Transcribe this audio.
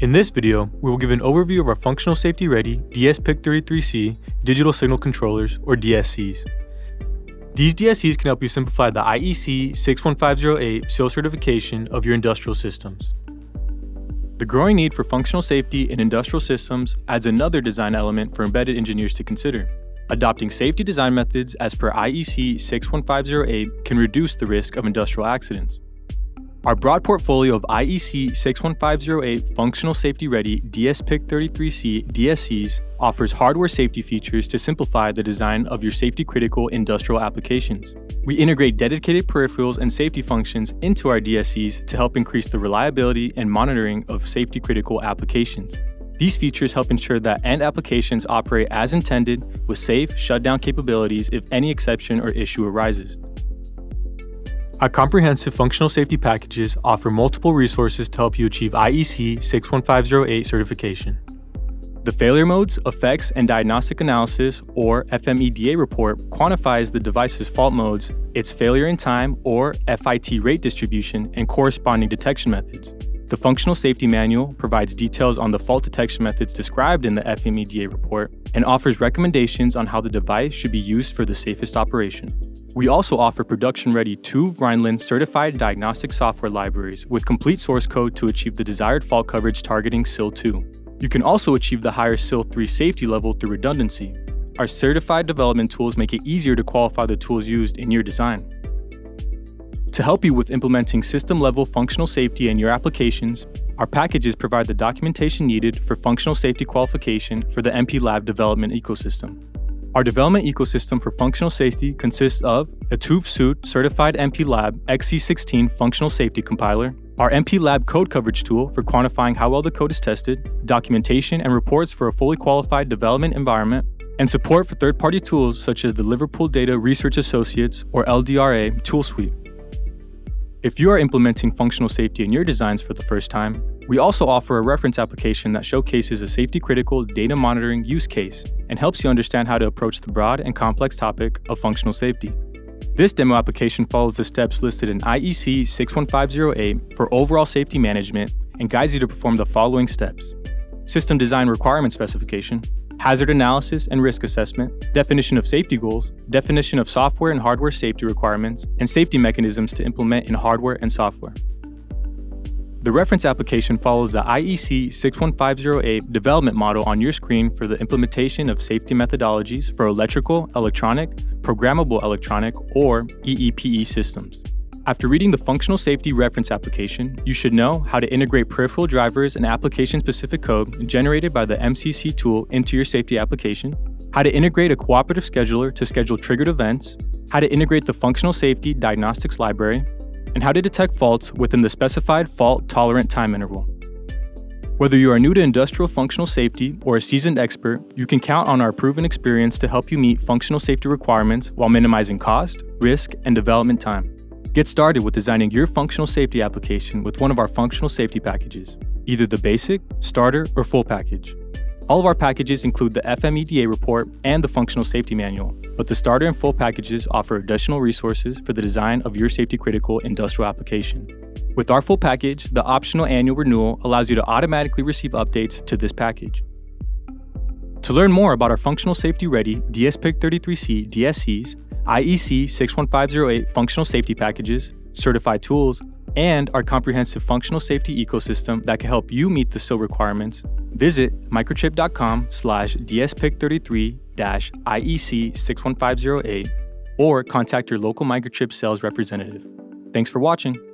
In this video, we will give an overview of our functional safety ready dsPIC33C digital signal controllers, or DSCs. These DSCs can help you simplify the IEC 61508 SIL certification of your industrial systems. The growing need for functional safety in industrial systems adds another design element for embedded engineers to consider. Adopting safety design methods as per IEC 61508 can reduce the risk of industrial accidents. Our broad portfolio of IEC 61508 functional safety-ready dsPIC33C DSCs offers hardware safety features to simplify the design of your safety-critical industrial applications. We integrate dedicated peripherals and safety functions into our DSCs to help increase the reliability and monitoring of safety-critical applications. These features help ensure that end applications operate as intended with safe shutdown capabilities if any exception or issue arises. Our comprehensive functional safety packages offer multiple resources to help you achieve IEC 61508 certification. The Failure Modes, Effects, and Diagnostic Analysis, or FMEDA report, quantifies the device's fault modes, its failure in time, or FIT rate distribution, and corresponding detection methods. The Functional Safety Manual provides details on the fault detection methods described in the FMEDA report and offers recommendations on how the device should be used for the safest operation. We also offer production-ready TÜV Rhineland certified diagnostic software libraries with complete source code to achieve the desired fault coverage targeting SIL2. You can also achieve the higher SIL3 safety level through redundancy. Our certified development tools make it easier to qualify the tools used in your design. To help you with implementing system-level functional safety in your applications, our packages provide the documentation needed for functional safety qualification for the MPLAB development ecosystem. Our development ecosystem for functional safety consists of a TÜV SÜD certified MPLAB XC16 functional safety compiler, our MPLAB code coverage tool for quantifying how well the code is tested, documentation and reports for a fully qualified development environment, and support for third-party tools such as the Liverpool Data Research Associates, or LDRA, tool suite. If you are implementing functional safety in your designs for the first time, we also offer a reference application that showcases a safety-critical data monitoring use case and helps you understand how to approach the broad and complex topic of functional safety. This demo application follows the steps listed in IEC 61508 for overall safety management and guides you to perform the following steps: system design requirement specification, hazard analysis and risk assessment, definition of safety goals, definition of software and hardware safety requirements, and safety mechanisms to implement in hardware and software. The reference application follows the IEC 61508 development model on your screen for the implementation of safety methodologies for electrical, electronic, programmable electronic, or EEPE systems. After reading the functional safety reference application, you should know how to integrate peripheral drivers and application-specific code generated by the MCC tool into your safety application, how to integrate a cooperative scheduler to schedule triggered events, how to integrate the functional safety diagnostics library, and how to detect faults within the specified fault-tolerant time interval. Whether you are new to industrial functional safety or a seasoned expert, you can count on our proven experience to help you meet functional safety requirements while minimizing cost, risk, and development time. Get started with designing your functional safety application with one of our functional safety packages, either the basic, starter, or full package. All of our packages include the FMEDA report and the functional safety manual, but the starter and full packages offer additional resources for the design of your safety-critical industrial application. With our full package, the optional annual renewal allows you to automatically receive updates to this package. To learn more about our functional safety-ready dsPIC33C DSCs, IEC 61508 functional safety packages, certified tools, and our comprehensive functional safety ecosystem that can help you meet the SIL requirements, visit microchip.com/dspic33-IEC61508 or contact your local Microchip sales representative. Thanks for watching.